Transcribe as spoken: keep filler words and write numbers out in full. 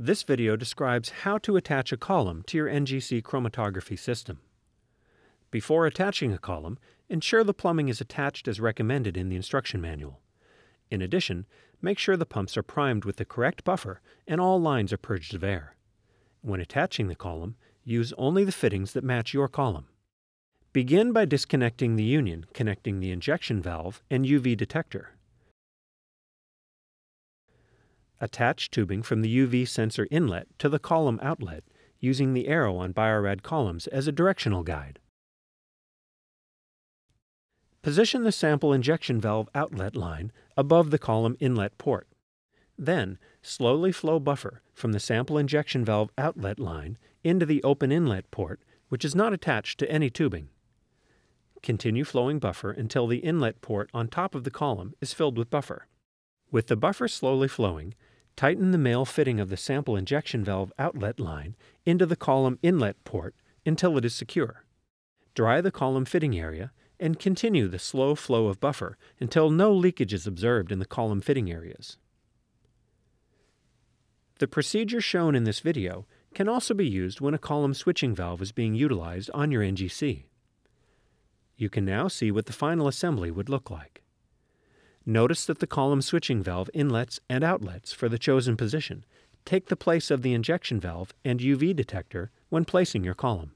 This video describes how to attach a column to your N G C chromatography system. Before attaching a column, ensure the plumbing is attached as recommended in the instruction manual. In addition, make sure the pumps are primed with the correct buffer and all lines are purged of air. When attaching the column, use only the fittings that match your column. Begin by disconnecting the union connecting the injection valve and U V detector. Attach tubing from the U V sensor inlet to the column outlet using the arrow on Bio-Rad columns as a directional guide. Position the sample injection valve outlet line above the column inlet port. Then, slowly flow buffer from the sample injection valve outlet line into the open inlet port, which is not attached to any tubing. Continue flowing buffer until the inlet port on top of the column is filled with buffer. With the buffer slowly flowing, tighten the male fitting of the sample injection valve outlet line into the column inlet port until it is secure. Dry the column fitting area and continue the slow flow of buffer until no leakage is observed in the column fitting areas. The procedure shown in this video can also be used when a column switching valve is being utilized on your N G C. You can now see what the final assembly would look like. Notice that the column switching valve inlets and outlets for the chosen position take the place of the injection valve and U V detector when placing your column.